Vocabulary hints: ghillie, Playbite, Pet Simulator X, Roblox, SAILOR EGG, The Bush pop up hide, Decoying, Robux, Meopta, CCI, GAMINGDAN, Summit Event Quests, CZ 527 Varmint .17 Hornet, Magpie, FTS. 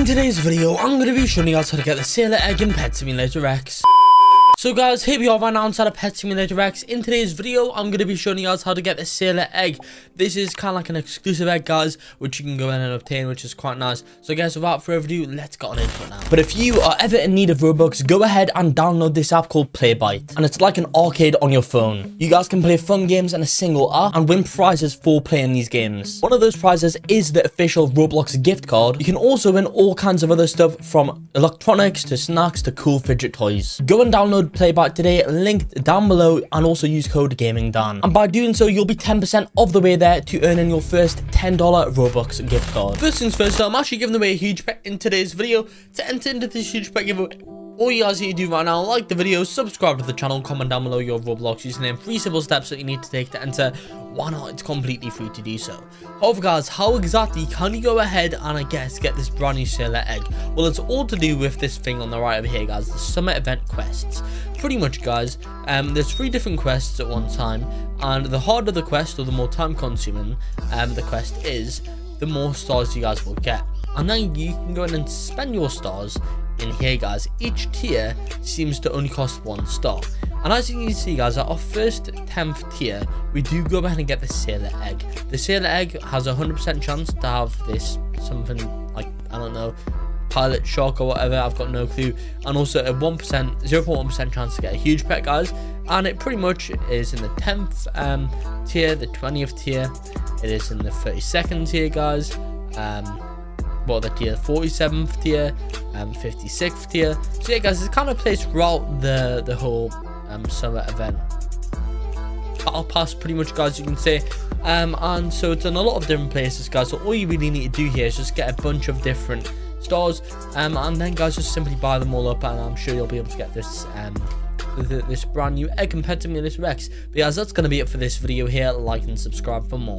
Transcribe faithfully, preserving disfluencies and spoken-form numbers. In today's video, I'm going to be showing you guys how to get the sailor egg in Pet Simulator X. So guys, here we are right now inside of Pet Simulator X. In today's video, I'm going to be showing you guys how to get the sailor egg. This is kind of like an exclusive egg, guys, which you can go in and obtain, which is quite nice. So guys, without further ado, let's get on into it now. But if you are ever in need of Robux, go ahead and download this app called Playbite. And it's like an arcade on your phone. You guys can play fun games in a single app and win prizes for playing these games. One of those prizes is the official Roblox gift card. You can also win all kinds of other stuff, from electronics to snacks to cool fidget toys. Go and download Playbite today, linked down below, and also use code GAMINGDAN, and by doing so you'll be ten percent of the way there to earning your first ten dollar Robux gift card. First things first, I'm actually giving away a huge pet in today's video. To enter into this huge pet giveaway, all you guys need to do right now, like the video, subscribe to the channel, comment down below your Roblox username, three simple steps that you need to take to enter. Why not? It's completely free to do so. However, guys, how exactly can you go ahead and, I guess, get this brand new sailor egg? Well, it's all to do with this thing on the right over here, guys, the Summit Event Quests. Pretty much, guys, um, there's three different quests at one time, and the harder the quest, or the more time-consuming um, the quest is, the more stars you guys will get. And then you can go in and spend your stars in here, guys. Each tier seems to only cost one star, and as you can see, guys, at our first tenth tier we do go ahead and get the sailor egg. The sailor egg has a one hundred percent chance to have this something like, I don't know, pilot shark or whatever, I've got no clue, and also a one percent zero point one percent chance to get a huge pet, guys. And it pretty much is in the tenth um tier, the twentieth tier, it is in the thirty-second tier, guys, um well, the tier forty-seventh tier, um fifty-sixth tier. So yeah, guys, it's kind of placed throughout the the whole um summer event battle pass, pretty much, guys, you can say, um and so it's in a lot of different places, guys. So all you really need to do here is just get a bunch of different stars, um and then, guys, just simply buy them all up, and I'm sure you'll be able to get this um th this brand new egg compared to Pet Simulator X. But guys, that's going to be it for this video here. Like and subscribe for more.